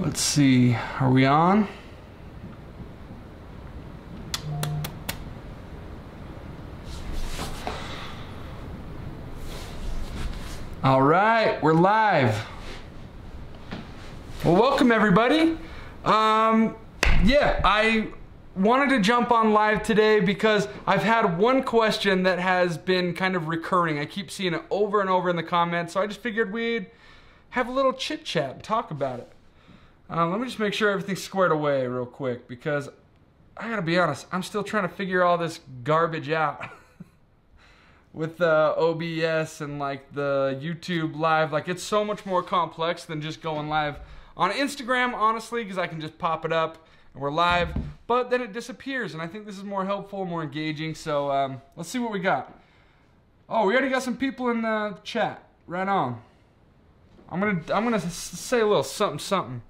Let's see, are we on? All right, we're live. Well, welcome everybody. Yeah, I wanted to jump on live today because I've had one question that has been kind of recurring. I keep seeing it over and over in the comments, so I just figured we'd have a little chit chat and talk about it. Let me just make sure everything's squared away real quick because I gotta be honest, I'm still trying to figure all this garbage out. With OBS and like the YouTube live, like it's so much more complex than just going live on Instagram, honestly, because I can just pop it up and we're live, but then it disappears, and I think this is more helpful, more engaging. So let's see what we got. Oh, we already got some people in the chat. Right on. I'm gonna say a little something something.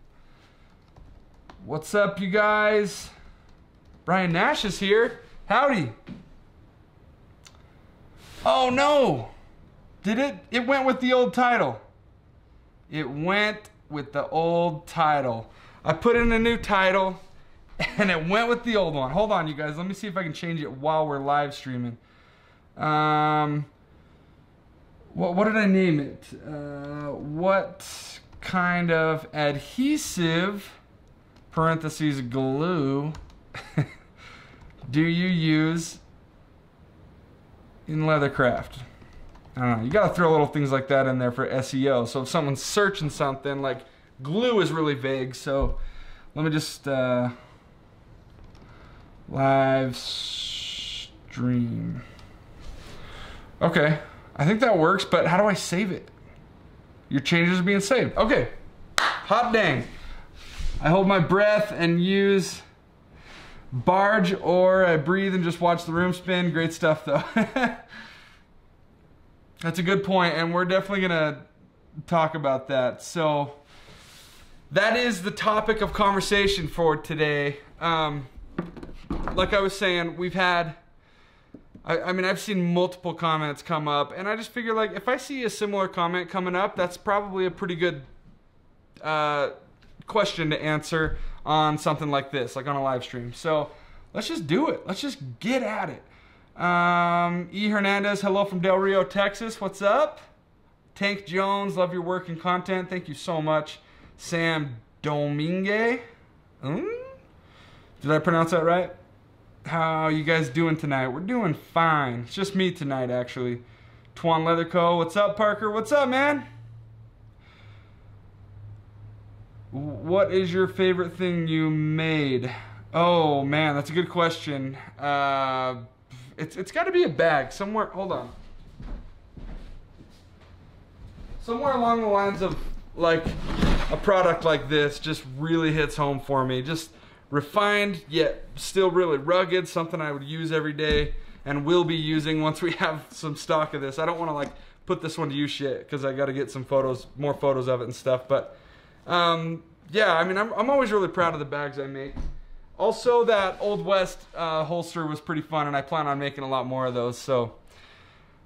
What's up, you guys? Brian Nash is here. Howdy. Oh no! Did it? It went with the old title. It went with the old title. I put in a new title and it went with the old one. Hold on, you guys. Let me see if I can change it while we're live streaming. What did I name it? What kind of adhesive, parentheses glue, do you use in leathercraft? I don't know, you gotta throw little things like that in there for SEO. So if someone's searching something, like glue is really vague. So let me just live stream. Okay, I think that works, but how do I save it? Your changes are being saved. Okay, hot dang. I hold my breath and use Barge, or I breathe and just watch the room spin. Great stuff though. That's a good point, and we're definitely gonna talk about that. So that is the topic of conversation for today. Like I was saying, we've had, I mean I've seen multiple comments come up, and I just figure like if I see a similar comment coming up, that's probably a pretty good question to answer on something like this, like on a live stream. So let's just do it. Let's just get at it. E. Hernandez, hello from Del Rio, Texas. What's up? Tank Jones, love your work and content. Thank you so much. Sam Domingue. Did I pronounce that right? How you guys doing tonight? We're doing fine. It's just me tonight, actually. Twan Leatherco, what's up, Parker? What's up, man? What is your favorite thing you made? Oh man, that's a good question. It's got to be a bag somewhere. Hold on. Somewhere along the lines of like a product like this just really hits home for me. Just refined yet still really rugged. Something I would use every day and will be using once we have some stock of this. I don't want to like put this one to use yet because I got to get some photos, more photos of it and stuff, but. Yeah, I mean, I'm always really proud of the bags I make. Also, that Old West holster was pretty fun, and I plan on making a lot more of those. So,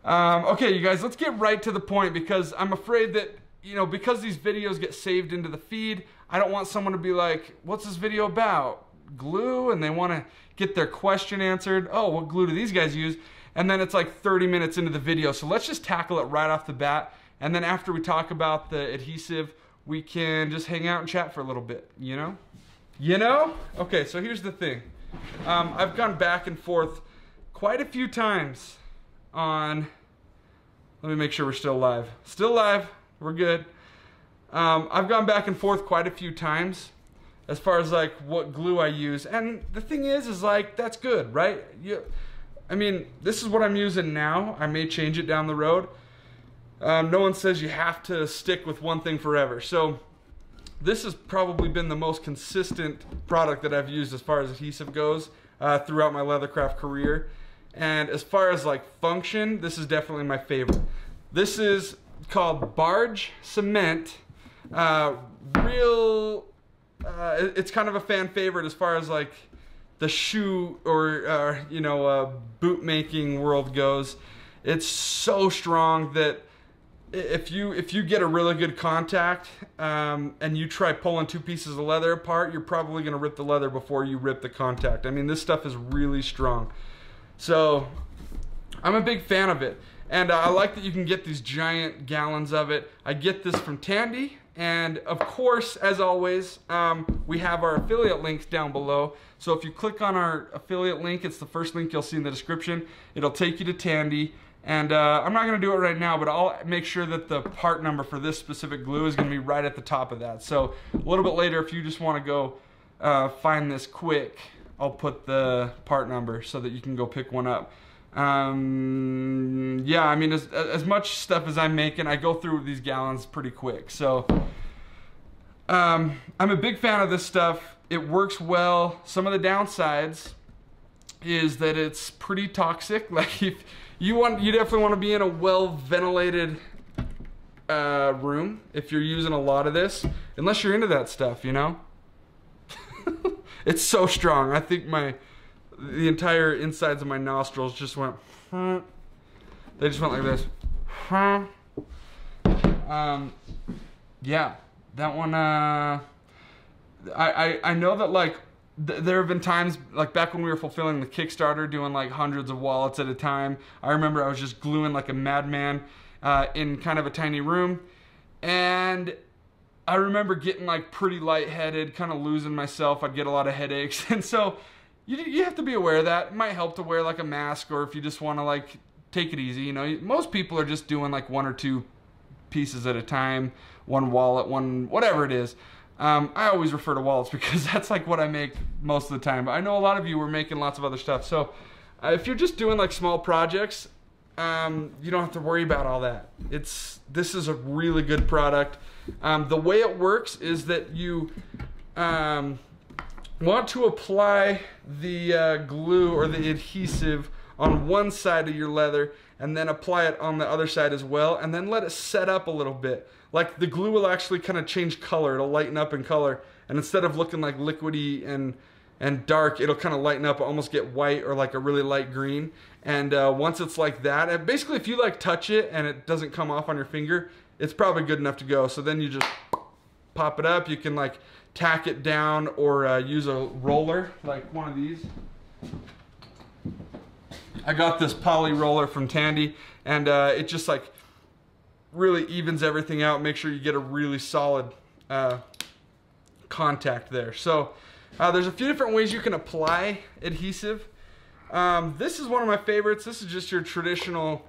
okay, you guys, let's get right to the point because I'm afraid that, you know, because these videos get saved into the feed, I don't want someone to be like, what's this video about? Glue? And they want to get their question answered. Oh, what glue do these guys use? And then it's like 30 minutes into the video. So let's just tackle it right off the bat. And then after we talk about the adhesive, we can just hang out and chat for a little bit, you know? You know? Okay, so here's the thing. I've gone back and forth quite a few times on, let me make sure we're still live. Still live, we're good. I've gone back and forth quite a few times as far as like what glue I use. And the thing is like, that's good, right? I mean, this is what I'm using now. I may change it down the road. No one says you have to stick with one thing forever. So this has probably been the most consistent product that I've used as far as adhesive goes throughout my leathercraft career. And as far as like function, this is definitely my favorite. This is called Barge Cement. It's kind of a fan favorite as far as like the shoe or you know, boot making world goes. It's so strong that if you get a really good contact and you try pulling two pieces of leather apart, you're probably going to rip the leather before you rip the contact. I mean, this stuff is really strong. So I'm a big fan of it. And I like that you can get these giant gallons of it. I get this from Tandy. And of course, as always, we have our affiliate links down below. So if you click on our affiliate link, it's the first link you'll see in the description. It'll take you to Tandy. And I'm not going to do it right now, but I'll make sure that the part number for this specific glue is going to be right at the top of that. So a little bit later, if you just want to go find this quick, I'll put the part number so that you can go pick one up. Yeah, I mean, as much stuff as I'm making, I go through these gallons pretty quick. So I'm a big fan of this stuff. It works well. Some of the downsides is that it's pretty toxic. Like, if you want, you definitely want to be in a well-ventilated room if you're using a lot of this, unless you're into that stuff, you know. It's so strong. I think the entire insides of my nostrils just went, they just went like this. Yeah, that one, I know that, like, there have been times, like back when we were fulfilling the Kickstarter, doing like hundreds of wallets at a time, I remember I was just gluing like a madman in kind of a tiny room, and I remember getting like pretty lightheaded, kind of losing myself. I'd get a lot of headaches, and so you have to be aware of that. It might help to wear like a mask, or if you just want to like take it easy, you know. Most people are just doing like one or two pieces at a time, one wallet, one whatever it is. I always refer to wallets because that's like what I make most of the time. But I know a lot of you were making lots of other stuff. So if you're just doing like small projects, you don't have to worry about all that. This is a really good product. The way it works is that you want to apply the glue or the adhesive on one side of your leather, and then apply it on the other side as well, and then let it set up a little bit. Like, the glue will actually kind of change color. It'll lighten up in color, and instead of looking like liquidy and dark, it'll kind of lighten up, almost get white or like a really light green. And once it's like that, and basically if you like touch it and it doesn't come off on your finger, it's probably good enough to go. So then you just pop it up. You can like tack it down, or use a roller like one of these. I got this poly roller from Tandy, and it just like really evens everything out. Make sure you get a really solid contact there. So there's a few different ways you can apply adhesive. This is one of my favorites. This is just your traditional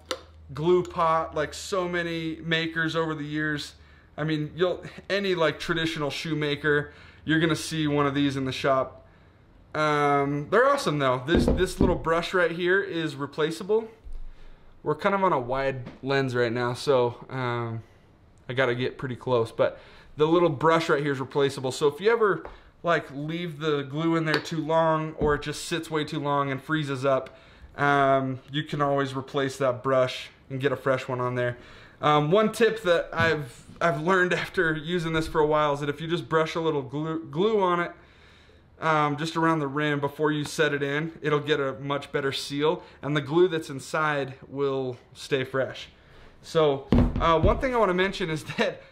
glue pot, like so many makers over the years. I mean, any like traditional shoemaker, you're gonna see one of these in the shop. They're awesome though. This little brush right here is replaceable. We're kind of on a wide lens right now, so I gotta get pretty close, but the little brush right here is replaceable. So if you ever like leave the glue in there too long, or it just sits way too long and freezes up, you can always replace that brush and get a fresh one on there. One tip that I've learned after using this for a while is that if you just brush a little glue on it, just around the rim before you set it in, it'll get a much better seal, and the glue that's inside will stay fresh. So one thing I want to mention is that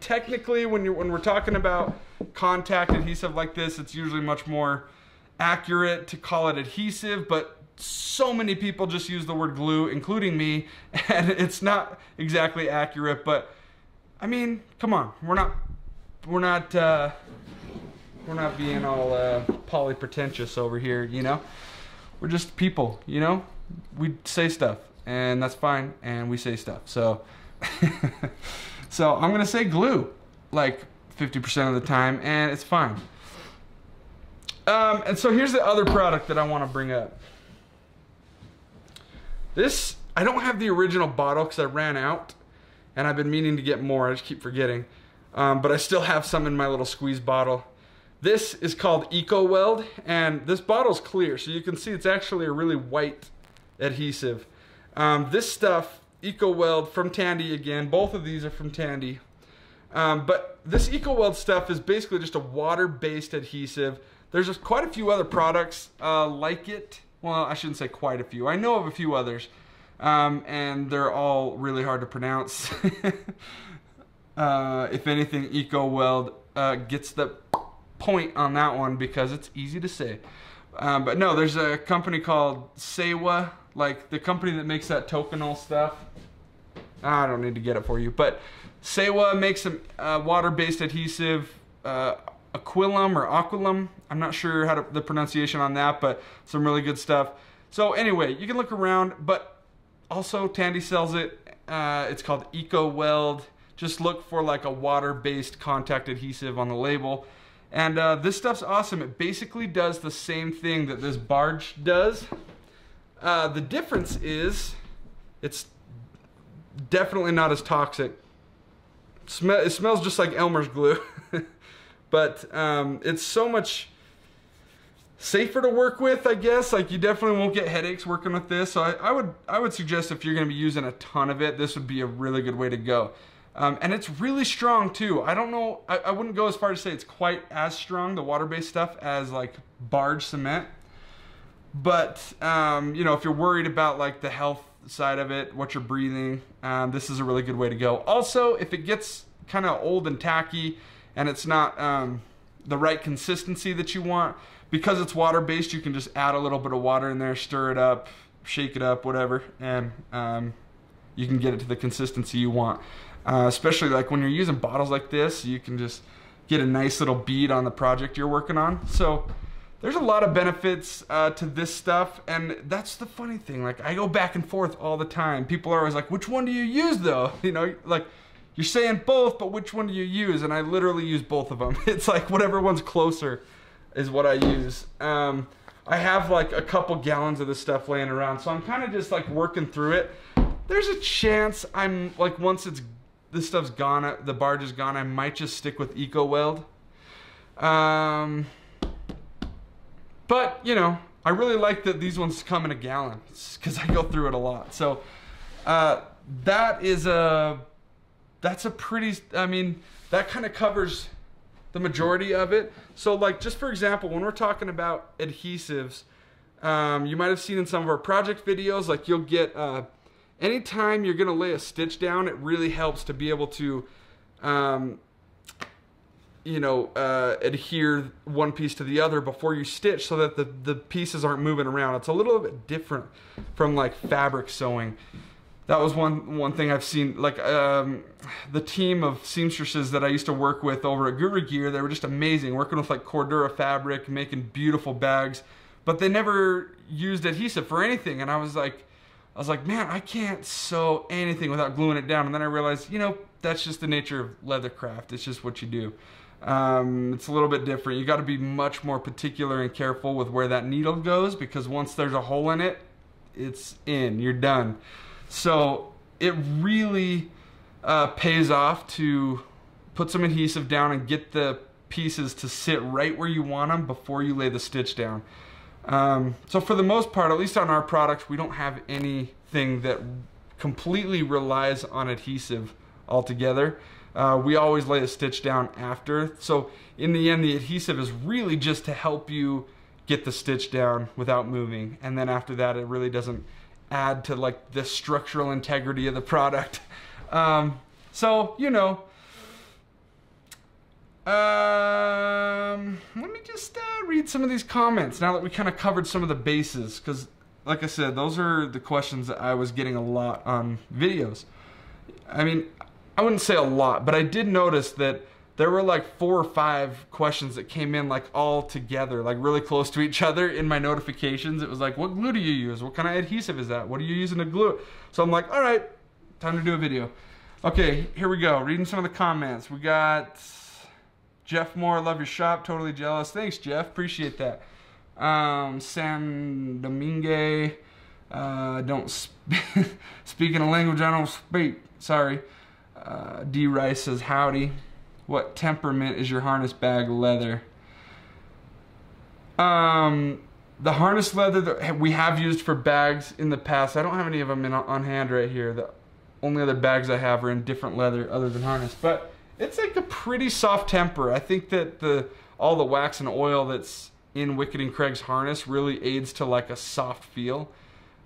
technically when we're talking about contact adhesive like this, it's usually much more accurate to call it adhesive, but so many people just use the word glue, including me, and it's not exactly accurate. But I mean, come on, we're not being all poly pretentious over here, you know. We're just people, you know. We say stuff, and that's fine, and we say stuff. So so I'm gonna say glue like 50% of the time, and it's fine. And so here's the other product that I want to bring up. This, I don't have the original bottle because I ran out, and I've been meaning to get more. I just keep forgetting. But I still have some in my little squeeze bottle. This is called Eco-Weld, and this bottle's clear, so you can see it's actually a really white adhesive. This stuff, Eco-Weld from Tandy again, both of these are from Tandy. But this Eco-Weld stuff is basically just a water-based adhesive. There's quite a few other products like it. Well, I shouldn't say quite a few. I know of a few others. and they're all really hard to pronounce. If anything, Eco-Weld gets the point on that one because it's easy to say. But no, there's a company called Sewa, like the company that makes that tokenol stuff. I don't need to get it for you, but Sewa makes some water-based adhesive, Aquilum or Aquilum. I'm not sure how to, the pronunciation on that, but some really good stuff. So anyway, you can look around, but also Tandy sells it. It's called Eco-Weld. Just look for like a water-based contact adhesive on the label. And this stuff's awesome. It basically does the same thing that this Barge does. The difference is it's definitely not as toxic. It smells just like Elmer's glue. But it's so much safer to work with, I guess. Like, you definitely won't get headaches working with this. So I would suggest if you're gonna be using a ton of it, this would be a really good way to go. And it's really strong too. I don't know, I wouldn't go as far to say it's quite as strong, the water-based stuff, as like Barge Cement. But, you know, if you're worried about like the health side of it, what you're breathing, this is a really good way to go. Also, if it gets kind of old and tacky, and it's not the right consistency that you want, because it's water-based, you can just add a little bit of water in there, stir it up, shake it up, whatever, and you can get it to the consistency you want. Especially like when you're using bottles like this, you can just get a nice little bead on the project you're working on. So there's a lot of benefits to this stuff, and that's the funny thing. Like, I go back and forth all the time. People are always like, which one do you use though? You know, like, you're saying both, but which one do you use? And I literally use both of them. It's like whatever one's closer is what I use. I have like a couple gallons of this stuff laying around, so I'm kind of just like working through it. There's a chance I'm like, once this stuff's gone, the Barge is gone, I might just stick with Eco-Weld. But you know, I really like that these ones come in a gallon because I go through it a lot. So that's a pretty, I mean, that kind of covers the majority of it. So like, just for example, when we're talking about adhesives, you might have seen in some of our project videos, like you'll get, anytime you're gonna lay a stitch down, it really helps to be able to, you know, adhere one piece to the other before you stitch so that the pieces aren't moving around. It's a little bit different from like fabric sewing. That was one thing I've seen, like the team of seamstresses that I used to work with over at Guru Gear, they were just amazing, working with like Cordura fabric, making beautiful bags, but they never used adhesive for anything. And I was like, man, I can't sew anything without gluing it down. And then I realized, you know, that's just the nature of leather craft. It's just what you do. It's a little bit different. You got to be much more particular and careful with where that needle goes, because once there's a hole in it, it's in, you're done. So it really pays off to put some adhesive down and get the pieces to sit right where you want them before you lay the stitch down. So for the most part, at least on our products, we don't have anything that completely relies on adhesive altogether. We always lay a stitch down after. So in the end, the adhesive is really just to help you get the stitch down without moving. And then after that, it really doesn't add to like the structural integrity of the product. So, you know, let me just read some of these comments now that we kind of covered some of the bases, because like I said, those are the questions that I was getting a lot on videos. I mean, I wouldn't say a lot, but I did notice that there were like 4 or 5 questions that came in like all together, like really close to each other in my notifications. It was like, what glue do you use? What kind of adhesive is that? What are you using to glue it? So I'm like, all right, time to do a video. Okay, here we go. Reading some of the comments. We got Jeff Moore, love your shop, totally jealous. Thanks, Jeff, appreciate that. Sam Domingue, don't speak in a language I don't speak, sorry. D. Rice says, howdy. What temperament is your harness bag leather? The harness leather that we have used for bags in the past, I don't have any of them on hand right here. The only other bags I have are in different leather other than harness, but it's like a pretty soft temper. I think that all the wax and oil that's in Wicked and Craig's harness really aids to like a soft feel.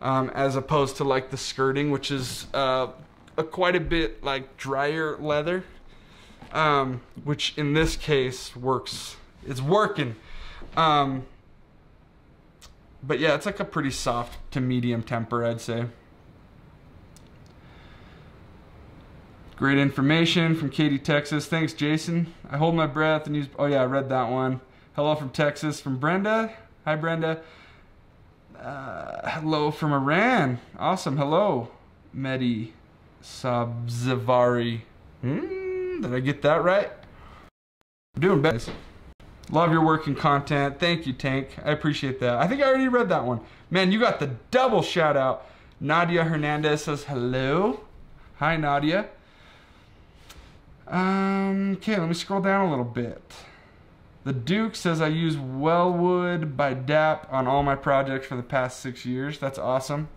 as opposed to like the skirting, which is quite a bit like drier leather, which in this case works. It's working. But yeah, it's like a pretty soft to medium temper, I'd say. Great information from Katie, Texas. Thanks, Jason. I hold my breath and use... Oh yeah, I read that one. Hello from Texas, from Brenda. Hi, Brenda. Hello from Iran. Awesome. Hello, Mehdi Sabzavari. Did I get that right? I'm doing best. Love your work and content. Thank you, Tank. I appreciate that. I think I already read that one. Man, you got the double shout out. Nadia Hernandez says hello. Hi, Nadia. Okay, let me scroll down a little bit. The Duke says I use Weldwood by DAP on all my projects for the past 6 years. That's awesome.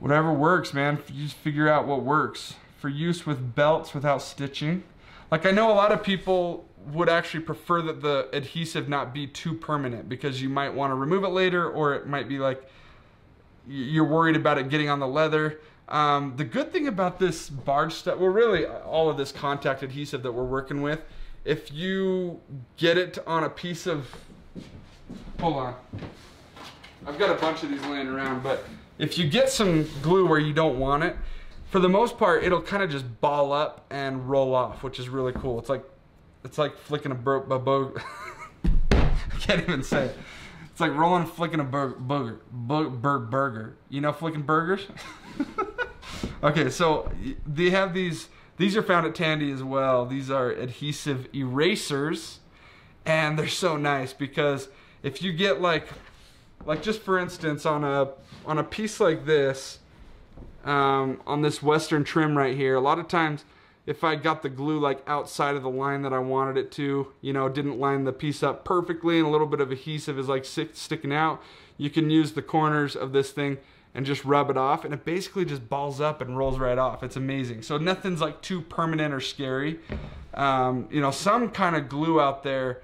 Whatever works, man. You just figure out what works. For use with belts without stitching. Like, I know a lot of people would actually prefer that the adhesive not be too permanent, because you might want to remove it later, or it might be like you're worried about it getting on the leather. The good thing about this barge stuff, well, really all of this contact adhesive that we're working with, if you get it on a piece of, hold on, I've got a bunch of these laying around, but if you get some glue where you don't want it, for the most part, it'll kind of just ball up and roll off, which is really cool. It's like flicking a booger. I can't even say it. It's like rolling and flicking a burger. You know, flicking burgers? Okay, so they have these. These are found at Tandy as well. These are adhesive erasers, and they're so nice because if you get like just for instance on a piece like this, on this Western trim right here, a lot of times if I got the glue like outside of the line that I wanted it to, you know, didn't line the piece up perfectly, and a little bit of adhesive is like sticking out, you can use the corners of this thing and just rub it off, and it basically just balls up and rolls right off. It's amazing. So nothing's like too permanent or scary. You know, some kind of glue out there,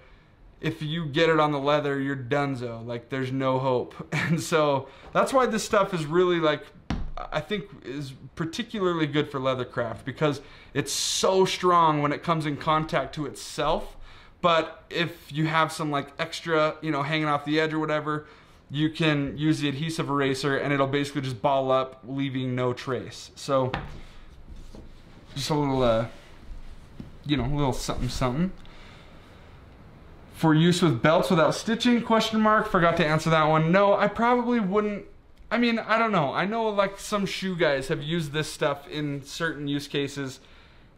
if you get it on the leather, you're donezo. Like, there's no hope. And so that's why this stuff is really like, I think is particularly good for leathercraft, because it's so strong when it comes in contact to itself. But if you have some like extra, you know, hanging off the edge or whatever, you can use the adhesive eraser and it'll basically just ball up, leaving no trace. So just a little, you know, a little something, something. For use with belts without stitching, question mark. Forgot to answer that one. No, I probably wouldn't. I mean, I don't know. I know like some shoe guys have used this stuff in certain use cases,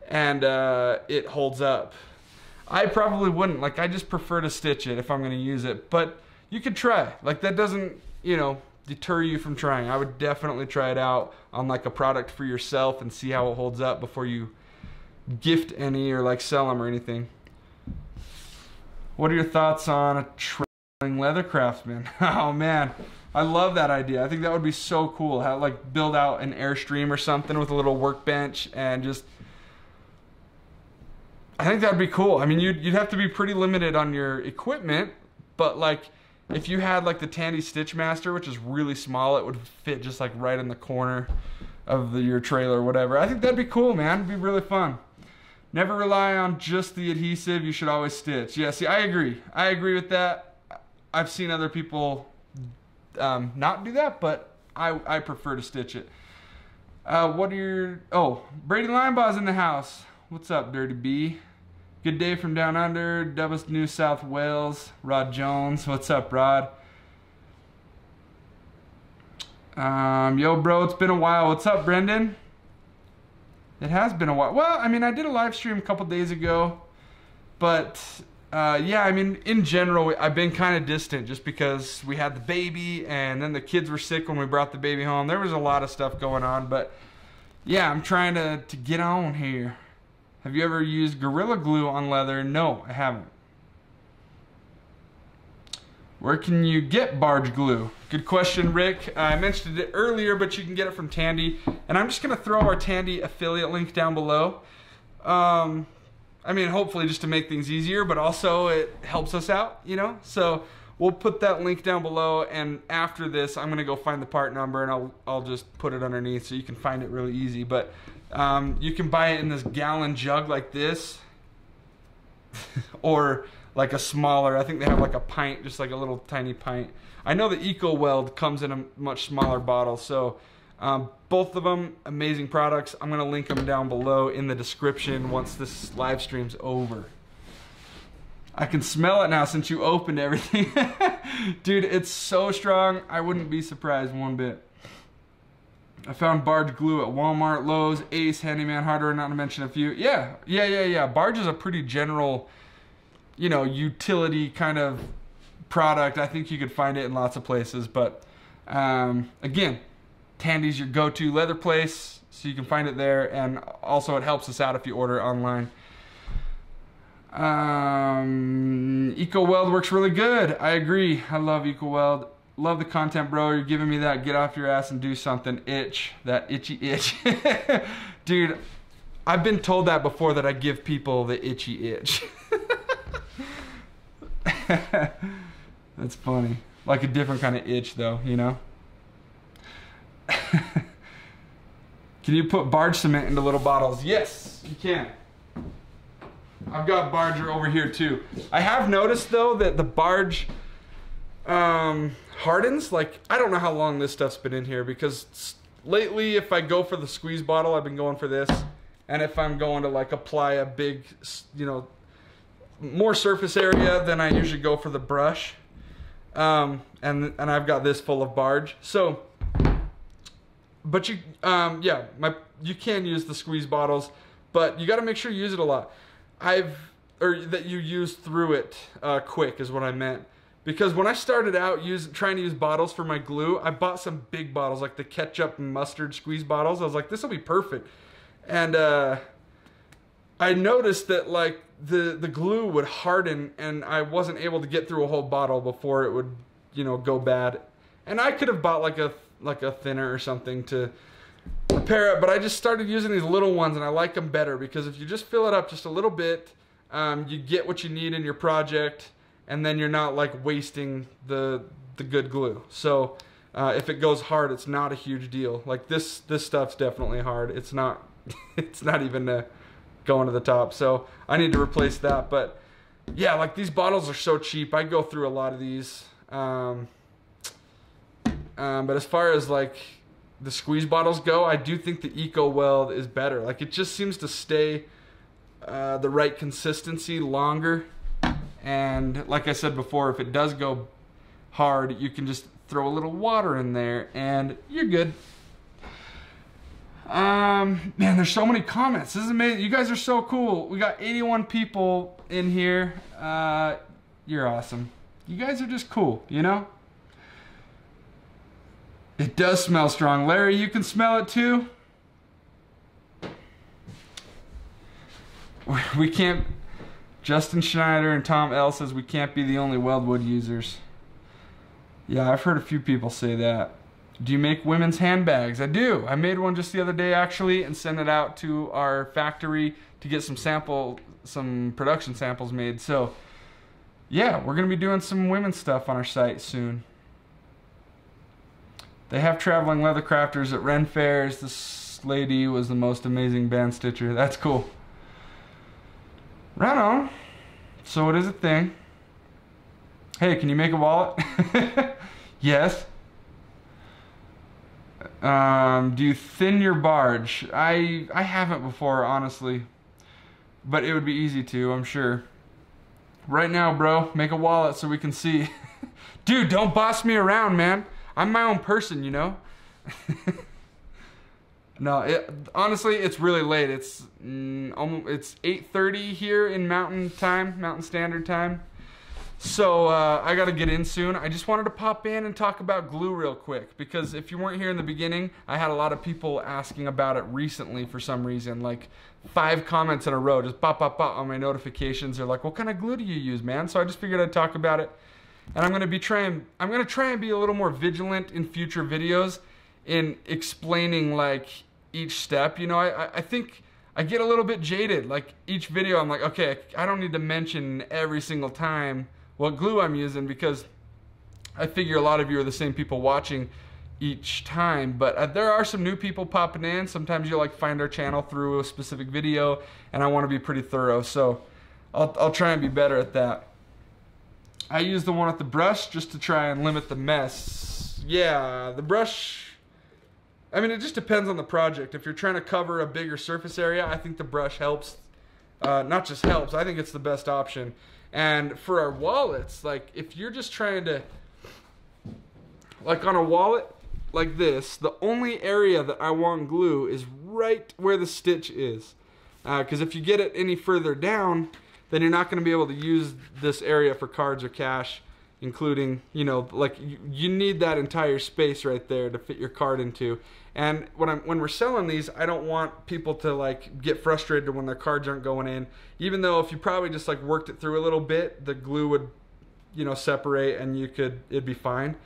and it holds up. I probably wouldn't. Like, I just prefer to stitch it if I'm gonna use it, but you could try. Like, that doesn't, you know, deter you from trying. I would definitely try it out on like a product for yourself and see how it holds up before you gift any or like sell them or anything. What are your thoughts on a traveling leather craftsman? Oh man. I love that idea. I think that would be so cool. How like build out an Airstream or something with a little workbench and just. I think that'd be cool. I mean, you'd have to be pretty limited on your equipment, but like if you had like the Tandy Stitchmaster, which is really small, it would fit just like right in the corner of your trailer or whatever. I think that'd be cool, man. It'd be really fun. Never rely on just the adhesive. You should always stitch. Yeah, see, I agree. I agree with that. I've seen other people not do that, but I prefer to stitch it. What are your... Oh, Brady Linebaugh's in the house. What's up, Dirty B? Good day from down under. Dubs New South Wales. Rod Jones. What's up, Rod? Yo, bro, it's been a while. What's up, Brendan? It has been a while. Well, I mean, I did a live stream a couple days ago, but... yeah, I mean, in general, I've been kind of distant just because we had the baby and then the kids were sick when we brought the baby home. There was a lot of stuff going on, but yeah, I'm trying to get on here. Have you ever used Gorilla Glue on leather? No, I haven't. Where can you get barge glue? Good question, Rick. I mentioned it earlier, but you can get it from Tandy. And I'm just going to throw our Tandy affiliate link down below. I mean, hopefully just to make things easier, but also it helps us out, you know? So We'll put that link down below, and after this I'm gonna go find the part number and I'll just put it underneath so you can find it really easy. But you can buy it in this gallon jug like this or like a smaller, I think they have like a pint, just like a little tiny pint. I know the Eco-Weld comes in a much smaller bottle, so both of them amazing products. I'm gonna link them down below in the description once this live stream's over. I can smell it now since you opened everything. Dude, it's so strong, I wouldn't be surprised one bit. I found Barge glue at Walmart, Lowe's, Ace, Handyman Hardware, not to mention a few. Yeah. Barge is a pretty general, you know, utility kind of product. I think you could find it in lots of places, but again, Tandy's your go-to leather place, so you can find it there, and also it helps us out if you order online. Eco-Weld works really good. I agree. I love Eco-Weld. Love the content, bro. You're giving me that get off your ass and do something itch. That itchy itch. Dude, I've been told that before, that I give people the itchy itch. That's funny. Like a different kind of itch though, you know? Can you put Barge cement into little bottles? Yes, you can. I've got Barger over here too. I have noticed though that the Barge hardens. Like, I don't know how long this stuff's been in here, because lately if I go for the squeeze bottle, I've been going for this. And if I'm going to like apply a big, you know, more surface area, then I usually go for the brush. And I've got this full of Barge. So, but you, yeah, you can use the squeeze bottles, but you gotta make sure you use it a lot. Or that you use through it quick is what I meant. Because when I started out trying to use bottles for my glue, I bought some big bottles, like the ketchup and mustard squeeze bottles. I was like, this will be perfect. And I noticed that like the glue would harden and I wasn't able to get through a whole bottle before it would, you know, go bad. And I could have bought like a thinner or something to repair it, but I just started using these little ones and I like them better, because if you just fill it up just a little bit, you get what you need in your project, and then you're not like wasting the good glue. So if it goes hard, it's not a huge deal. Like this stuff's definitely hard. It's not it's not even going to the top, so I need to replace that. But yeah, like these bottles are so cheap, I go through a lot of these. But as far as like the squeeze bottles go, I do think the Eco-Weld is better. Like, it just seems to stay the right consistency longer. And like I said before, if it does go hard, you can just throw a little water in there and you're good. Man, there's so many comments. This is amazing. You guys are so cool. We got 81 people in here. You're awesome. You guys are just cool, you know? It does smell strong. Larry, you can smell it too? We can't... Justin Schneider and Tom L says we can't be the only Weldwood users. Yeah, I've heard a few people say that. Do you make women's handbags? I do. I made one just the other day actually, and sent it out to our factory to get some production samples made. So yeah, we're gonna be doing some women's stuff on our site soon. They have traveling leather crafters at Ren Fairs. This lady was the most amazing band stitcher. That's cool. Right on. So it is a thing. Hey, can you make a wallet? Yes. Do you thin your Barge? I haven't before, honestly. But it would be easy to, I'm sure. Right now, bro, make a wallet so we can see. Dude, don't boss me around, man. I'm my own person, you know? No, honestly, it's really late. It's 8:30 here in Mountain Time, Mountain Standard Time. So I gotta get in soon. I just wanted to pop in and talk about glue real quick, because if you weren't here in the beginning, I had a lot of people asking about it recently for some reason. Like 5 comments in a row, just pop, pop, pop on my notifications. They're like, what kind of glue do you use, man? So I just figured I'd talk about it. And I'm gonna try and be a little more vigilant in future videos in explaining like each step. You know, I think I get a little bit jaded. Like each video I'm like, okay, I don't need to mention every single time what glue I'm using, because I figure a lot of you are the same people watching each time, but there are some new people popping in. Sometimes you'll like find our channel through a specific video, and I want to be pretty thorough, so I'll try and be better at that. I use the one with the brush just to try and limit the mess. Yeah, the brush, I mean, it just depends on the project. If you're trying to cover a bigger surface area, I think the brush helps. Not just helps, I think it's the best option. And for our wallets, like if you're just trying to, like on a wallet like this, the only area that I want glue is right where the stitch is. Because if you get it any further down, then you're not going to be able to use this area for cards or cash, including, you know, like you need that entire space right there to fit your card into. And when we're selling these, I don't want people to like get frustrated when their cards aren't going in, even though if you probably just like worked it through a little bit, the glue would, you know, separate and you could, it'd be fine.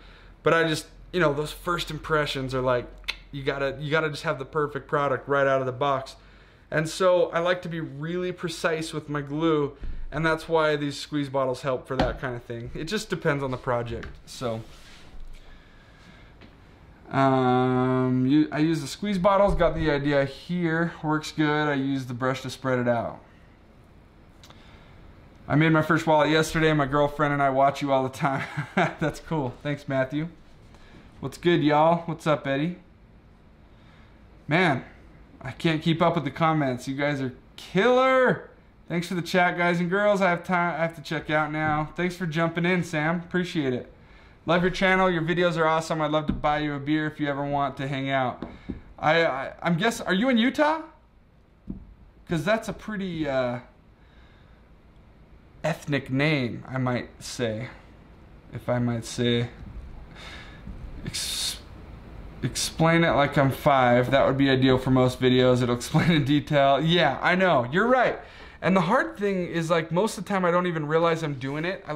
But I just, you know, those first impressions are like, you gotta just have the perfect product right out of the box. And so I like to be really precise with my glue, and that's why these squeeze bottles help for that kind of thing. It just depends on the project. So I use the squeeze bottles, got the idea here, works good. I use the brush to spread it out. I made my first wallet yesterday. My girlfriend and I watch you all the time. That's cool. Thanks, Matthew. What's good, y'all? What's up, Eddie? Man, I can't keep up with the comments. You guys are killer. Thanks for the chat, guys and girls. I have time. I have to check out now. Thanks for jumping in, Sam. Appreciate it. Love your channel. Your videos are awesome. I'd love to buy you a beer if you ever want to hang out. I'm guessing. Are you in Utah? Because that's a pretty ethnic name, I might say, if I might say. Explain it like I'm 5. That would be ideal for most videos. It'll explain in detail. Yeah, I know. You're right. And the hard thing is, like, most of the time I don't even realize I'm doing it. I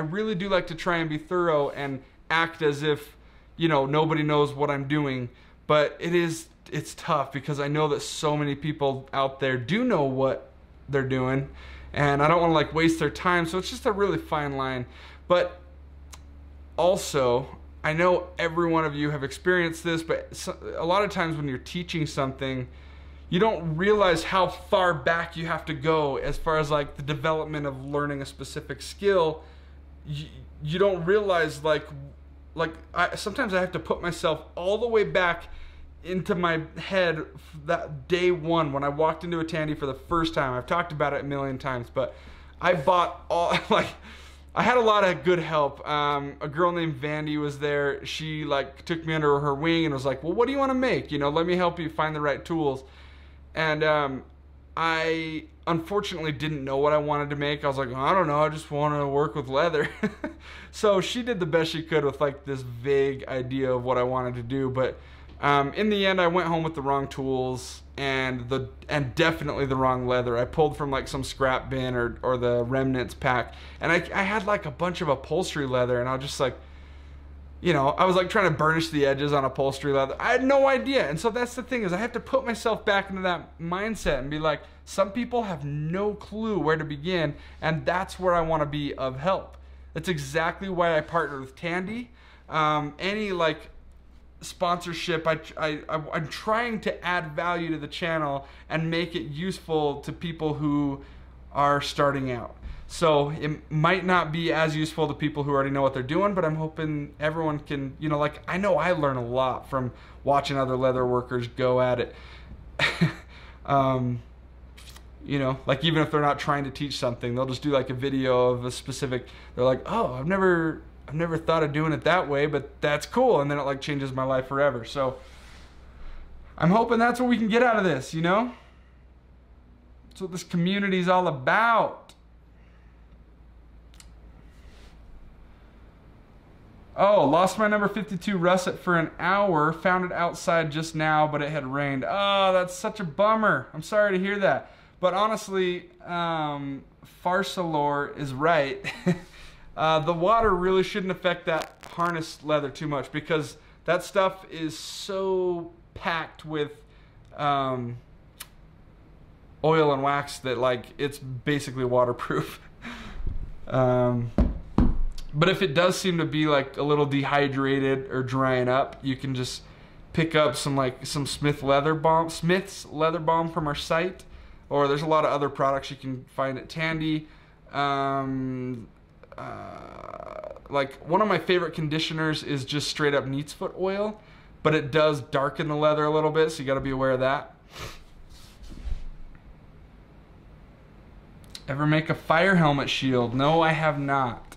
really do like to try and be thorough and act as if, you know, nobody knows what I'm doing. But it's tough because I know that so many people out there do know what they're doing, and I don't want to like waste their time. So it's just a really fine line. But also, I know every one of you have experienced this, but a lot of times when you're teaching something, you don't realize how far back you have to go as far as like the development of learning a specific skill. You don't realize like sometimes I have to put myself all the way back into my head that day one when I walked into a Tandy for the first time. I've talked about it a million times, but I bought all like. I had a lot of good help. A girl named Vandy was there. She like took me under her wing and was like, well, what do you want to make? You know, let me help you find the right tools. And I unfortunately didn't know what I wanted to make. I was like, I don't know. I just want to work with leather. So she did the best she could with like this vague idea of what I wanted to do. But in the end, I went home with the wrong tools and definitely the wrong leather. I pulled from like some scrap bin or the remnants pack, and I had like a bunch of upholstery leather, and I was just like, you know, I was like trying to burnish the edges on upholstery leather. I had no idea. And so that's the thing, is I have to put myself back into that mindset and be like, some people have no clue where to begin, and that's where I want to be of help. That's exactly why I partnered with Tandy. Any like sponsorship, I'm trying to add value to the channel and make it useful to people who are starting out. So it might not be as useful to people who already know what they're doing, but I'm hoping everyone can, you know, like I know I learn a lot from watching other leather workers go at it. You know, like even if they're not trying to teach something, they'll just do like a video of a specific, they're like, oh, I've never thought of doing it that way, but that's cool. And then it like changes my life forever. So I'm hoping that's what we can get out of this, you know? That's what this community is all about. Oh, lost my number 52 russet for an hour. Found it outside just now, but it had rained. Oh, that's such a bummer. I'm sorry to hear that. But honestly, Farsalore is right. The water really shouldn't affect that harness leather too much because that stuff is so packed with oil and wax that like it's basically waterproof. But if it does seem to be like a little dehydrated or drying up, you can just pick up some like some Smith's leather balm from our site, or there's a lot of other products you can find at Tandy. Like one of my favorite conditioners is just straight up Neatsfoot Oil, but it does darken the leather a little bit, so you got to be aware of that. Ever make a fire helmet shield? No, I have not.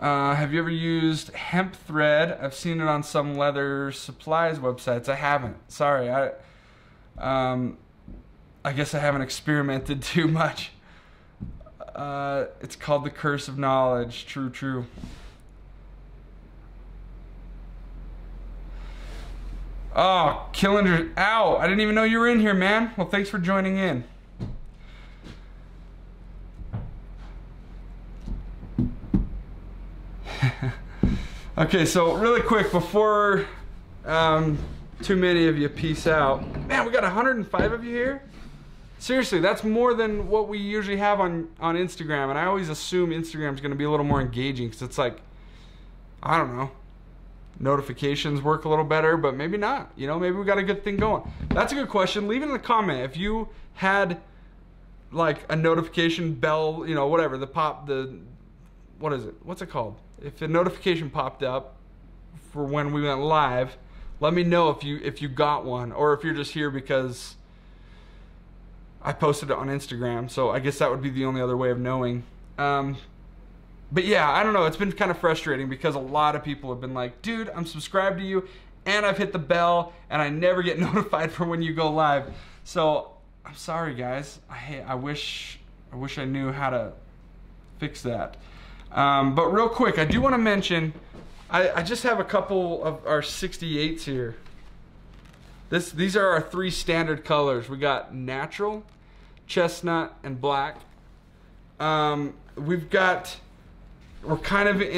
Have you ever used hemp thread? I've seen it on some leather supplies websites. I haven't. Sorry, I guess I haven't experimented too much. It's called the curse of knowledge. True, true. Oh, Killinger. Ow, I didn't even know you were in here, man. Well, thanks for joining in. Okay, so really quick before too many of you peace out. Man, we got 105 of you here? Seriously, that's more than what we usually have on Instagram, and I always assume Instagram's gonna be a little more engaging because it's like, I don't know, notifications work a little better, but maybe not. You know, maybe we got a good thing going. That's a good question. Leave it in the comment if you had like a notification bell, you know, whatever, what is it? What's it called? If a notification popped up for when we went live, let me know if you got one, or if you're just here because I posted it on Instagram, so I guess that would be the only other way of knowing. But yeah, I don't know, it's been kind of frustrating because a lot of people have been like, dude, I'm subscribed to you, and I've hit the bell, and I never get notified for when you go live. So, I'm sorry guys, I wish I knew how to fix that. But real quick, I do want to mention, I just have a couple of our 68s here. These are our three standard colors. We got natural, chestnut, and black. We're in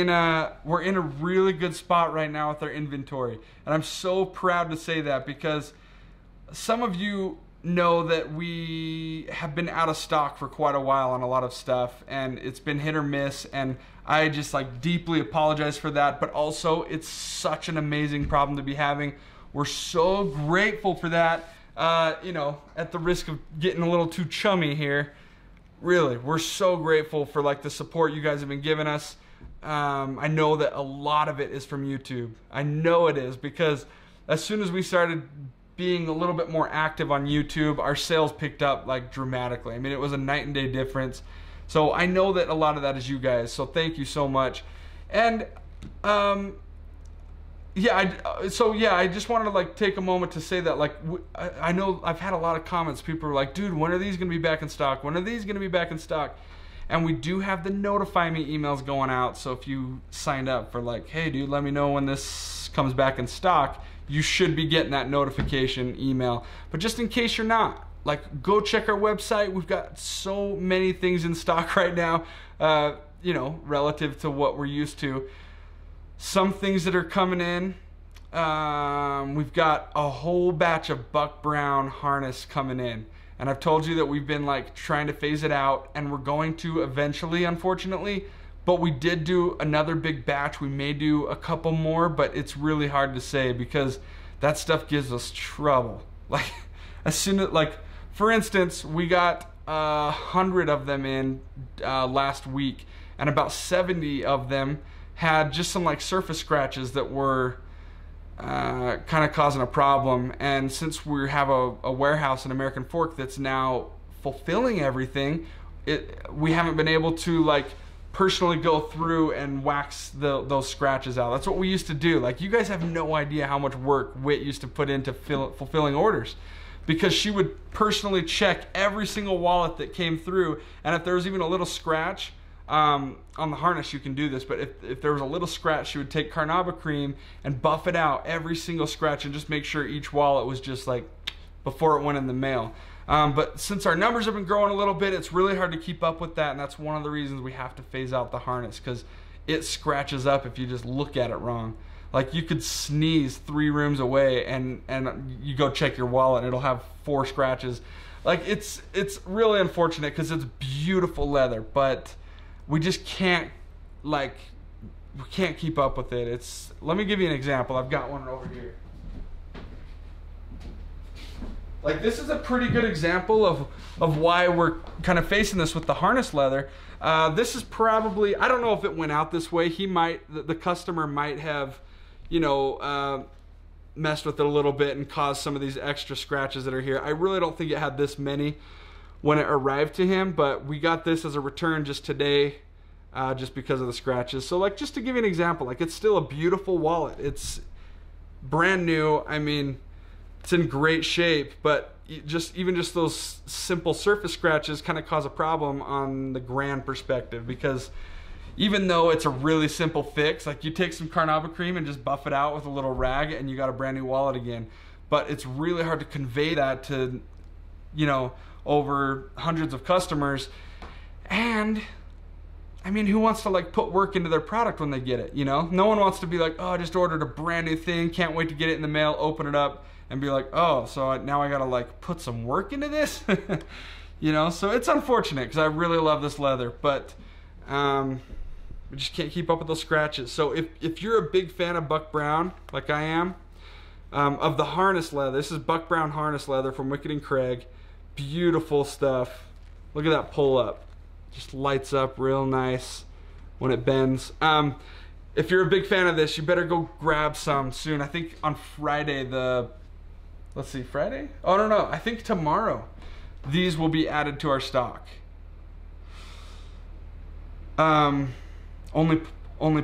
a really good spot right now with our inventory, and I'm so proud to say that because some of you know that we have been out of stock for quite a while on a lot of stuff, and it's been hit or miss, and I just like deeply apologize for that, but also it's such an amazing problem to be having. We're so grateful for that. You know, at the risk of getting a little too chummy here, really, we're so grateful for like the support you guys have been giving us. I know that a lot of it is from YouTube. I know it is, because as soon as we started being a little bit more active on YouTube, our sales picked up like dramatically. I mean, it was a night and day difference. So I know that a lot of that is you guys. So thank you so much. And I just wanted to like take a moment to say that like I know I've had a lot of comments. People are like, dude, when are these gonna be back in stock? When are these gonna be back in stock? And we do have the notify me emails going out. So if you signed up for like, hey dude, let me know when this comes back in stock, you should be getting that notification email. But just in case you're not, like, go check our website. We've got so many things in stock right now, you know, relative to what we're used to. Some things that are coming in, we've got a whole batch of Buck Brown harness coming in. And I've told you that we've been like trying to phase it out, and we're going to eventually, unfortunately. But we did do another big batch. We may do a couple more, but it's really hard to say because that stuff gives us trouble. Like, as soon as, like, for instance, we got 100 of them in last week, and about 70 of them had just some like surface scratches that were kind of causing a problem. And since we have a warehouse in American Fork that's now fulfilling everything, we haven't been able to like personally go through and wax those scratches out. That's what we used to do. Like, you guys have no idea how much work Whit used to put into fulfilling orders, because she would personally check every single wallet that came through, and if there was even a little scratch on the harness, you can do this, but if there was a little scratch, she would take carnauba cream and buff it out, every single scratch, and just make sure each wallet was just like before it went in the mail. But since our numbers have been growing a little bit, it's really hard to keep up with that, and that's one of the reasons we have to phase out the harness, because it scratches up if you just look at it wrong. Like, you could sneeze 3 rooms away, and you go check your wallet, and it'll have 4 scratches. Like, it's really unfortunate because it's beautiful leather, but we just can't like we can't keep up with it. It's, let me give you an example. I've got one over here. Like, this is a pretty good example of why we're kind of facing this with the harness leather. This is probably, I don't know if it went out this way. He might, the customer might have, you know, messed with it a little bit and caused some of these extra scratches that are here. I really don't think it had this many when it arrived to him, but we got this as a return just today, just because of the scratches. So, like, just to give you an example, like, it's still a beautiful wallet. It's brand new. I mean, it's in great shape, but just even just those simple surface scratches kind of cause a problem on the grand perspective, because even though it's a really simple fix, like, you take some carnauba cream and just buff it out with a little rag and you got a brand new wallet again. But it's really hard to convey that to, you know, over hundreds of customers. And I mean, who wants to, like, put work into their product when they get it, you know? No one wants to be like, oh, I just ordered a brand new thing, can't wait to get it in the mail, open it up and be like, oh, so now I gotta, like, put some work into this? You know, so it's unfortunate because I really love this leather, but we just can't keep up with those scratches. So if you're a big fan of Buck Brown, like I am, of the harness leather, this is Buck Brown harness leather from Wicked and Craig. Beautiful stuff. Look at that pull up. Just lights up real nice when it bends. If you're a big fan of this, you better go grab some soon. I think on Friday, let's see, Friday? Oh, no, I think tomorrow these will be added to our stock. Only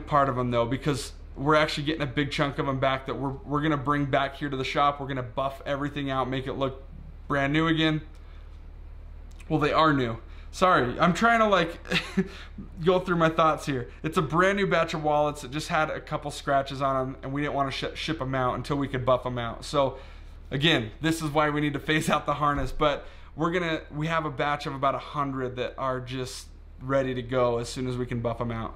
part of them though, because we're actually getting a big chunk of them back that we're gonna bring back here to the shop. We're gonna buff everything out, make it look brand new again. Well, they are new. Sorry, I'm trying to, like, go through my thoughts here. It's a brand new batch of wallets that just had a couple scratches on them, and we didn't want to ship them out until we could buff them out. So again, this is why we need to phase out the harness, but we have a batch of about 100 that are just ready to go as soon as we can buff them out.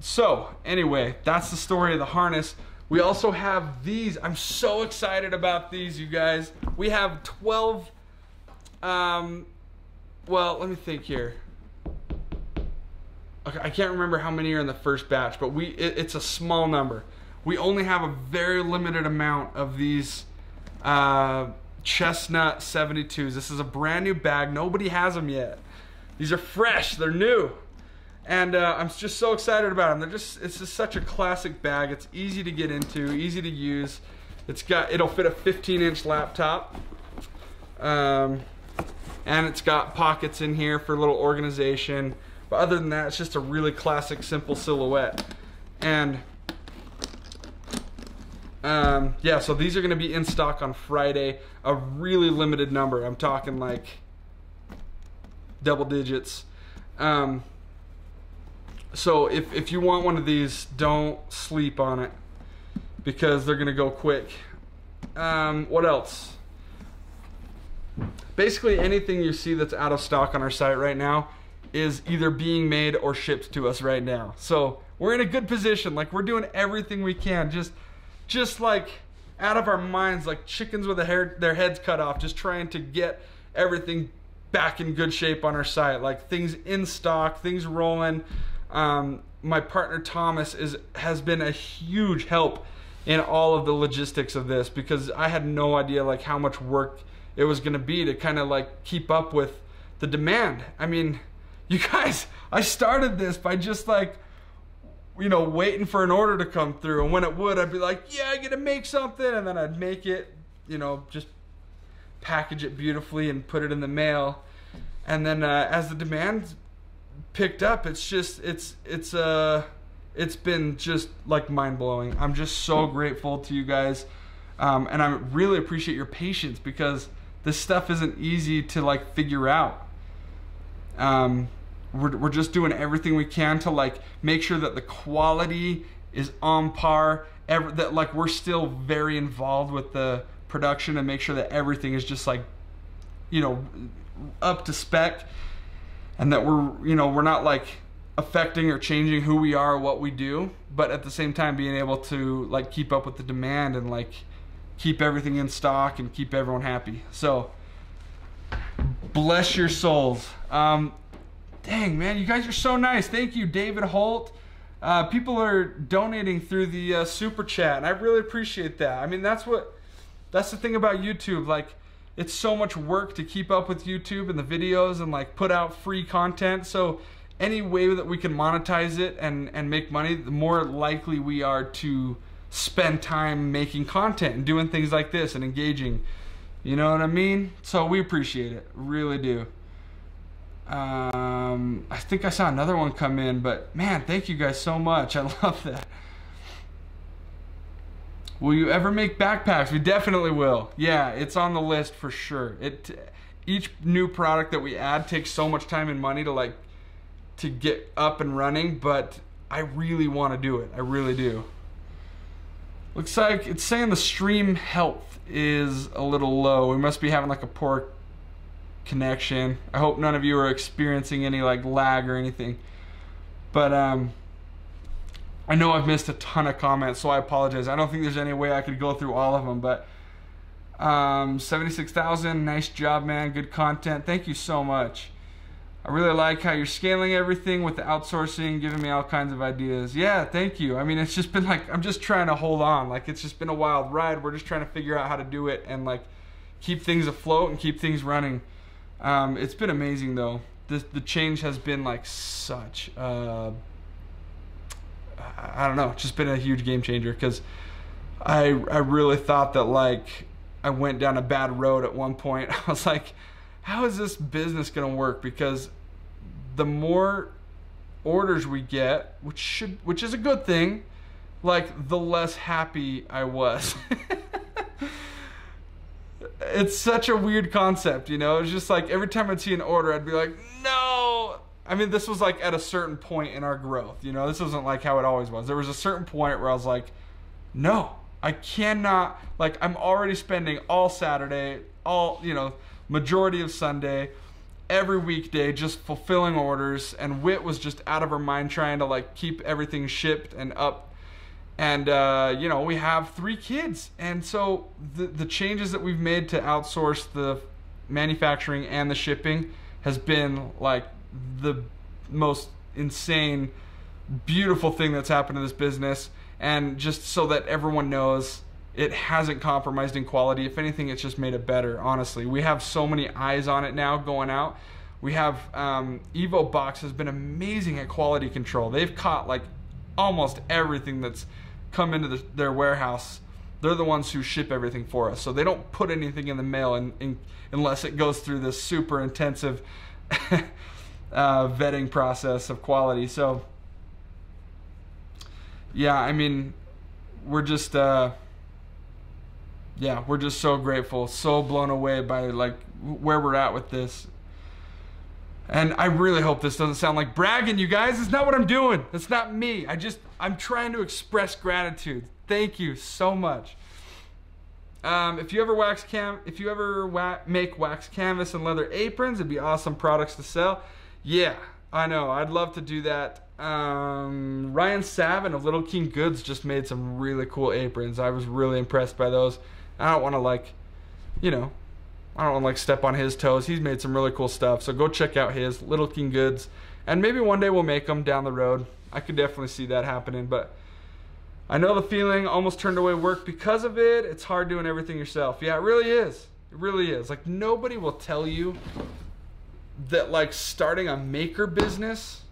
So anyway, that's the story of the harness. We also have these. I'm so excited about these, you guys. We have 12, well, let me think here. Okay, I can't remember how many are in the first batch, but it's a small number. We only have a very limited amount of these chestnut 72s. This is a brand new bag. Nobody has them yet. These are fresh. They're new. And I'm just so excited about them. It's just such a classic bag. It's easy to get into, easy to use. It'll fit a 15-inch laptop. And it's got pockets in here for a little organization. But other than that, it's just a really classic, simple silhouette. And yeah, so these are gonna be in stock on Friday, a really limited number. I'm talking like double digits. So if you want one of these, don't sleep on it because they're gonna go quick. What else? Basically anything you see that's out of stock on our site right now is either being made or shipped to us right now. So we're in a good position. Like, we're doing everything we can, just like out of our minds, like chickens with their heads cut off, just trying to get everything back in good shape on our site, like things in stock, things rolling. My partner Thomas has been a huge help in all of the logistics of this, because I had no idea like how much work it was gonna be to kind of like keep up with the demand. I mean, you guys, I started this by just like, you know, waiting for an order to come through, and when it would, I'd be like, yeah, I'm gonna make something, and then I'd make it, you know, just package it beautifully and put it in the mail. And then as the demand picked up, it's been just like mind-blowing. I'm just so grateful to you guys, and I really appreciate your patience, because this stuff isn't easy to like figure out. We're just doing everything we can to like make sure that the quality is on par, that like we're still very involved with the production and make sure that everything is just like, you know, up to spec, and that we're, you know, we're not like affecting or changing who we are or what we do, but at the same time being able to like keep up with the demand and like keep everything in stock and keep everyone happy. So bless your souls. Dang, man, you guys are so nice. Thank you, David Holt, People are donating through the super chat, and I really appreciate that. I mean, that's the thing about YouTube. Like, it's so much work to keep up with YouTube and the videos and like put out free content. So any way that we can monetize it and make money, the more likely we are to spend time making content and doing things like this and engaging. You know what I mean? So we appreciate it, really do. I think I saw another one come in, but man, thank you guys so much. I love that. Will you ever make backpacks? We definitely will. Yeah, it's on the list for sure. Each new product that we add takes so much time and money to like to get up and running, but I really want to do it. I really do. Looks like it's saying the stream health is a little low. We must be having like a poor connection. I hope none of you are experiencing any like lag or anything, but I know I've missed a ton of comments, so I apologize. I don't think there's any way I could go through all of them, but 76,000, nice job, man. Good content, thank you so much. I really like how you're scaling everything with the outsourcing, giving me all kinds of ideas. Yeah, thank you. I mean, it's just been like, I'm just trying to hold on, like it's just been a wild ride. We're just trying to figure out how to do it and like keep things afloat and keep things running. It's been amazing though. The change has been like such, I don't know, it's just been a huge game changer, because I really thought that like I went down a bad road at one point. I was like, how is this business gonna work? Because the more orders we get, which is a good thing, like the less happy I was. It's such a weird concept, you know? It's just like every time I'd see an order, I'd be like, no! I mean, this was like at a certain point in our growth, you know? This wasn't like how it always was. There was a certain point where I was like, no, I cannot, like, I'm already spending all Saturday, all, you know, majority of Sunday, every weekday just fulfilling orders, and Wit was just out of her mind trying to, like, keep everything shipped and up. And, you know, we have 3 kids. And so the changes that we've made to outsource the manufacturing and the shipping has been like the most insane, beautiful thing that's happened to this business. And just so that everyone knows, it hasn't compromised in quality. If anything, it's just made it better, honestly. We have so many eyes on it now going out. We have Evo Box has been amazing at quality control. They've caught like almost everything that's come into their warehouse. They're the ones who ship everything for us, so they don't put anything in the mail unless it goes through this super intensive vetting process of quality. So yeah, I mean, we're just yeah, we're just so grateful, so blown away by like where we're at with this. And I really hope this doesn't sound like bragging, you guys. It's not what I'm doing. It's not me. I'm trying to express gratitude. Thank you so much. If you ever make wax canvas and leather aprons, it'd be awesome products to sell. Yeah, I know. I'd love to do that. Ryan Savin of Little King Goods just made some really cool aprons. I was really impressed by those. I don't want to, like, you know, I don't want to like step on his toes. He's made some really cool stuff, so go check out his, Little King Goods. And maybe one day we'll make them down the road. I could definitely see that happening, but I know the feeling. Almost turned away work because of it. It's hard doing everything yourself. Yeah, it really is. It really is. Like, nobody will tell you that like starting a maker business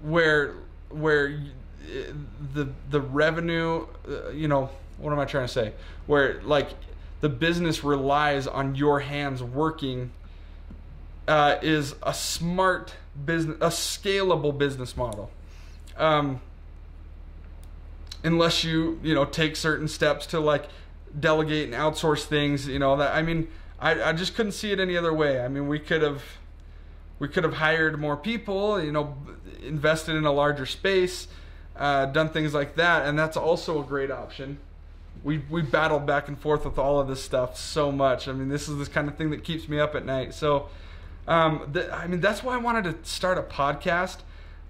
where the revenue, you know, what am I trying to say? Where like the business relies on your hands working is a smart business, a scalable business model. Unless you know, take certain steps to like delegate and outsource things, you know. That, I mean, I just couldn't see it any other way. I mean, we could have hired more people, you know, invested in a larger space, done things like that, and that's also a great option. We battled back and forth with all of this stuff so much. I mean, this is this kind of thing that keeps me up at night. So, I mean, that's why I wanted to start a podcast.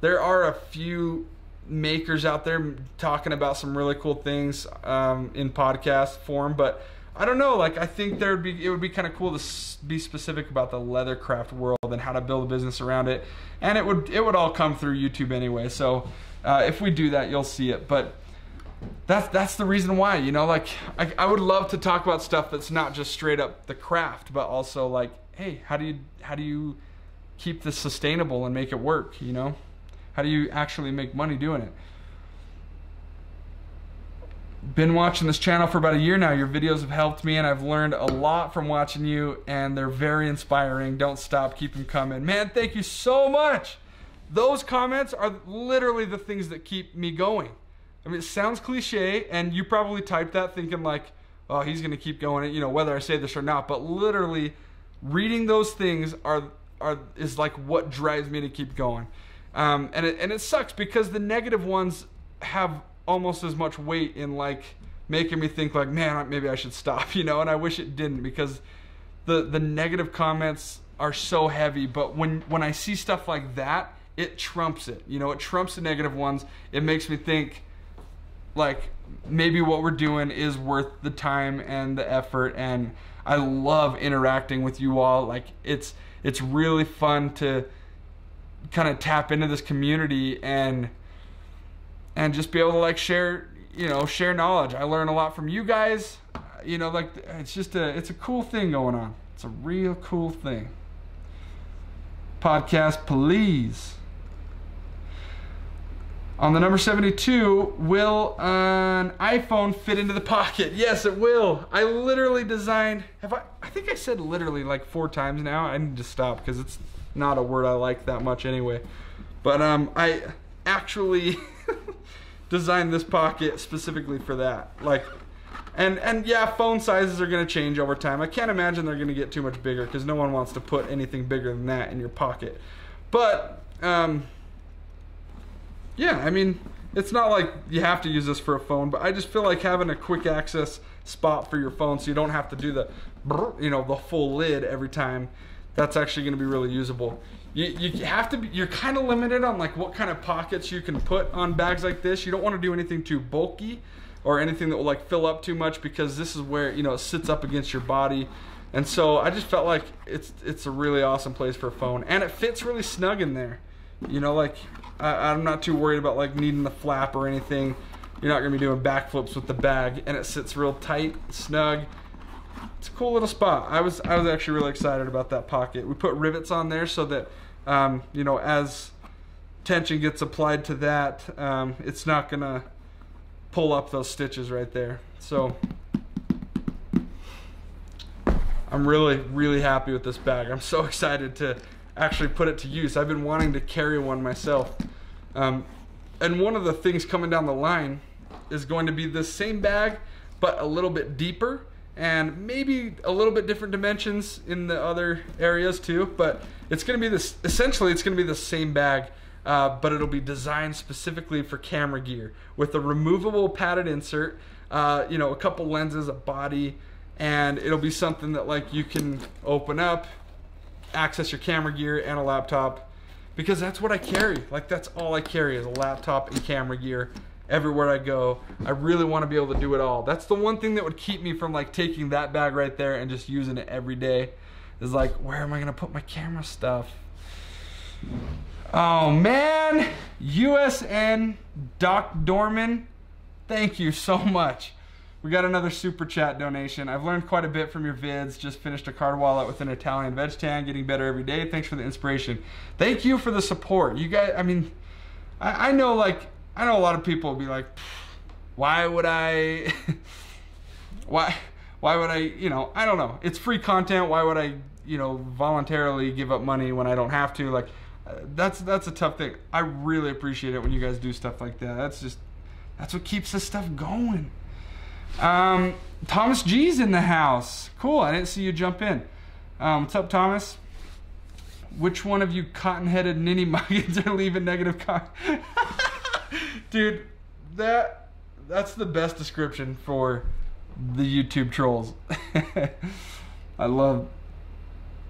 There are a few makers out there talking about some really cool things in podcast form, but I don't know, like I think it would be kind of cool to be specific about the leathercraft world and how to build a business around it, and it would all come through YouTube anyway. So if we do that, you'll see it. But that's the reason why, you know, like I would love to talk about stuff that's not just straight up the craft, but also like, hey, how do you keep this sustainable and make it work, you know? How do you actually make money doing it? Been watching this channel for about a year now. Your videos have helped me, and I've learned a lot from watching you, and they're very inspiring. Don't stop, keep them coming. Man, thank you so much. Those comments are literally the things that keep me going. I mean, it sounds cliche, and you probably typed that thinking like, oh, he's gonna keep going, you know, whether I say this or not, but literally reading those things is like what drives me to keep going. And it sucks because the negative ones have almost as much weight in like making me think like, man, maybe I should stop, you know, and I wish it didn't, because the negative comments are so heavy. But when I see stuff like that, it trumps it, you know, it trumps the negative ones. It makes me think like maybe what we're doing is worth the time and the effort, and I love interacting with you all. Like it's really fun to kind of tap into this community and just be able to like share, you know, share knowledge. I learn a lot from you guys, you know, like it's a cool thing going on. It's a real cool thing. Podcast, please. On the number 72, will an iPhone fit into the pocket? Yes, it will. I literally designed, I think I said literally like 4 times now. I need to stop because it's not a word I like that much anyway. But I actually designed this pocket specifically for that. Like, and yeah, phone sizes are gonna change over time. I can't imagine they're gonna get too much bigger because no one wants to put anything bigger than that in your pocket. But yeah, I mean, it's not like you have to use this for a phone, but I just feel like having a quick access spot for your phone so you don't have to do the, you know, the full lid every time. That's actually gonna be really usable. You have to be, you're kind of limited on like what kind of pockets you can put on bags like this. You don't want to do anything too bulky or anything that will like fill up too much, because this is where, you know, it sits up against your body. And so I just felt like it's a really awesome place for a phone, and it fits really snug in there. You know, like I'm not too worried about like needing the flap or anything. You're not gonna be doing backflips with the bag, and it sits real tight, snug. It's a cool little spot. I was actually really excited about that pocket. We put rivets on there so that you know, as tension gets applied to that, it's not gonna pull up those stitches right there. So I'm really happy with this bag. I'm so excited to actually put it to use. I've been wanting to carry one myself, and one of the things coming down the line is going to be this same bag, but a little bit deeper, and maybe a little bit different dimensions in the other areas too. But it's going to be this, essentially it's going to be the same bag, but it'll be designed specifically for camera gear with a removable padded insert, you know, a couple lenses, a body, and it'll be something that like you can open up, access your camera gear and a laptop, because that's what I carry. Like that's all I carry is a laptop and camera gear everywhere I go. I really want to be able to do it all. That's the one thing that would keep me from like taking that bag right there and just using it every day, is like, where am I gonna put my camera stuff? Oh man, USN Doc Dorman, thank you so much. We got another super chat donation. I've learned quite a bit from your vids. Just finished a card wallet with an Italian veg tan, getting better every day. Thanks for the inspiration. Thank you for the support. You guys, I mean, I know like, I know a lot of people will be like, why would I, why would I, you know, I don't know. It's free content. Why would I, you know, voluntarily give up money when I don't have to? Like, that's a tough thing. I really appreciate it when you guys do stuff like that. That's just, that's what keeps this stuff going. Thomas G's in the house. Cool, I didn't see you jump in. What's up, Thomas? Which one of you cotton-headed ninny muggins are leaving negative con? Dude, that's the best description for the YouTube trolls. I love,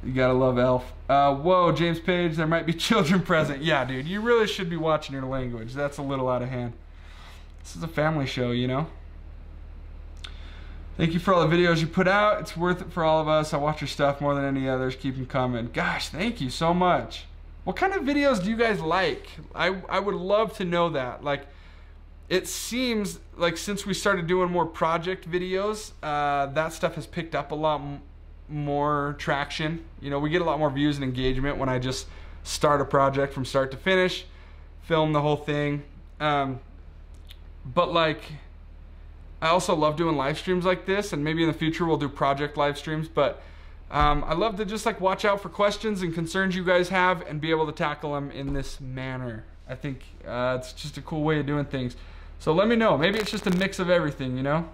you gotta love Elf. Whoa, James Page, there might be children present. Yeah, dude, you really should be watching your language. That's a little out of hand. This is a family show, you know? Thank you for all the videos you put out. It's worth it for all of us. I watch your stuff more than any others. Keep them coming. Gosh, thank you so much. What kind of videos do you guys like? I would love to know that. Like, it seems like since we started doing more project videos, that stuff has picked up a lot more traction. You know, we get a lot more views and engagement when I just start a project from start to finish, film the whole thing. But like, I also love doing live streams like this, and maybe in the future we'll do project live streams, but I love to just like watch out for questions and concerns you guys have and be able to tackle them in this manner. I think it's just a cool way of doing things. So let me know. Maybe it's just a mix of everything, you know?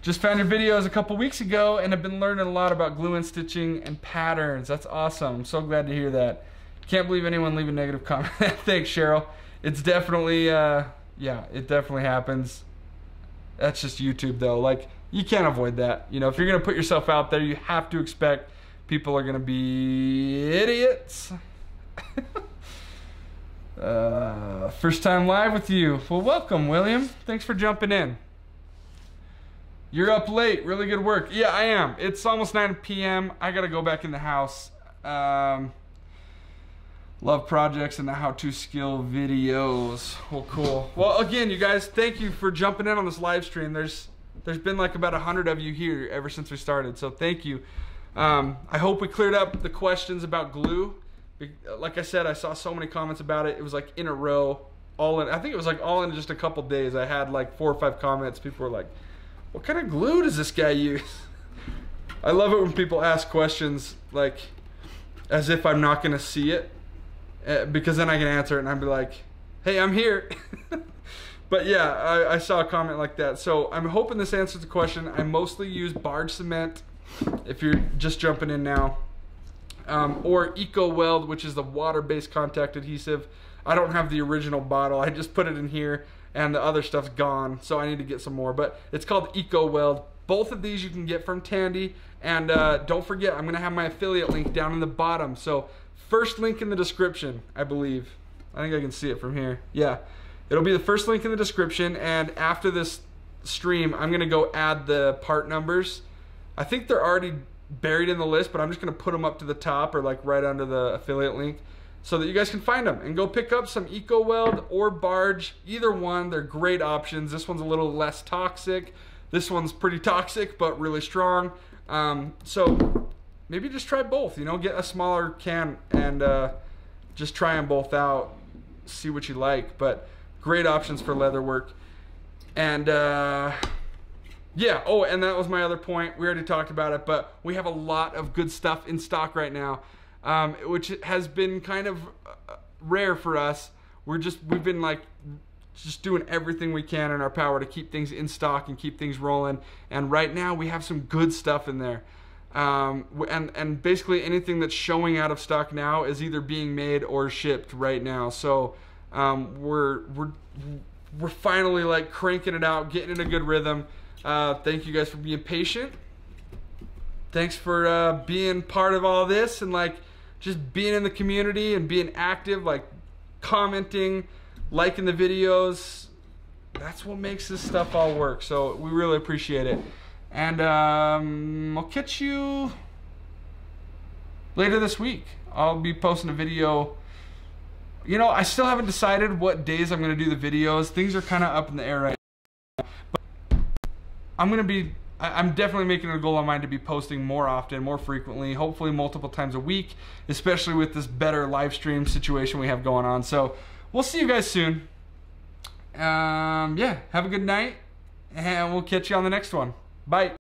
Just found your videos a couple weeks ago and I've been learning a lot about glue and stitching and patterns. That's awesome. I'm so glad to hear that. Can't believe anyone leaving a negative comment. Thanks, Cheryl. It's definitely, yeah, it definitely happens. That's just YouTube though. Like, you can't avoid that. You know, if you're gonna put yourself out there, you have to expect people are gonna be idiots. First time live with you. Well, welcome, William. Thanks for jumping in. You're up late, really good work. Yeah, I am. It's almost 9 p.m. I gotta go back in the house. Love projects and the how-to skill videos. Well, cool. Well, again, you guys, thank you for jumping in on this live stream. There's been like about 100 of you here ever since we started, so thank you. I hope we cleared up the questions about glue. Like I said, I saw so many comments about it. It was like in a row, all in. I think it was like all in just a couple days. I had like 4 or 5 comments. People were like, "What kind of glue does this guy use?" I love it when people ask questions like as if I'm not gonna see it. Because then I can answer it and I'd be like, hey, I'm here. But yeah, I saw a comment like that. So I'm hoping this answers the question. I mostly use Barge Cement, if you're just jumping in now, or Eco-Weld, which is the water-based contact adhesive. I don't have the original bottle. I just put it in here and the other stuff's gone, so I need to get some more. But it's called Eco-Weld. Both of these you can get from Tandy. And don't forget, I'm going to have my affiliate link down in the bottom. So first link in the description, I believe. I think I can see it from here. Yeah, it'll be the first link in the description, and after this stream, I'm gonna go add the part numbers. I think they're already buried in the list, but I'm just gonna put them up to the top or like right under the affiliate link so that you guys can find them and go pick up some Eco-Weld or Barge. Either one, they're great options. This one's a little less toxic. This one's pretty toxic, but really strong. So maybe just try both, you know, get a smaller can and just try them both out, see what you like. But great options for leather work. And yeah, oh, and that was my other point. We already talked about it, but we have a lot of good stuff in stock right now, which has been kind of rare for us. We've been like just doing everything we can in our power to keep things in stock and keep things rolling. And right now we have some good stuff in there. And basically anything that's showing out of stock now is either being made or shipped right now. So we're finally like cranking it out, getting in a good rhythm. Thank you guys for being patient. Thanks for being part of all this and like just being in the community and being active, like commenting, liking the videos. That's what makes this stuff all work. So we really appreciate it. And I'll catch you later this week. I'll be posting a video. You know, I still haven't decided what days I'm going to do the videos. Things are kind of up in the air right now. But I'm definitely making it a goal of mine to be posting more often, more frequently, hopefully multiple times a week, especially with this better live stream situation we have going on. So we'll see you guys soon. Yeah, have a good night, and we'll catch you on the next one. Bye.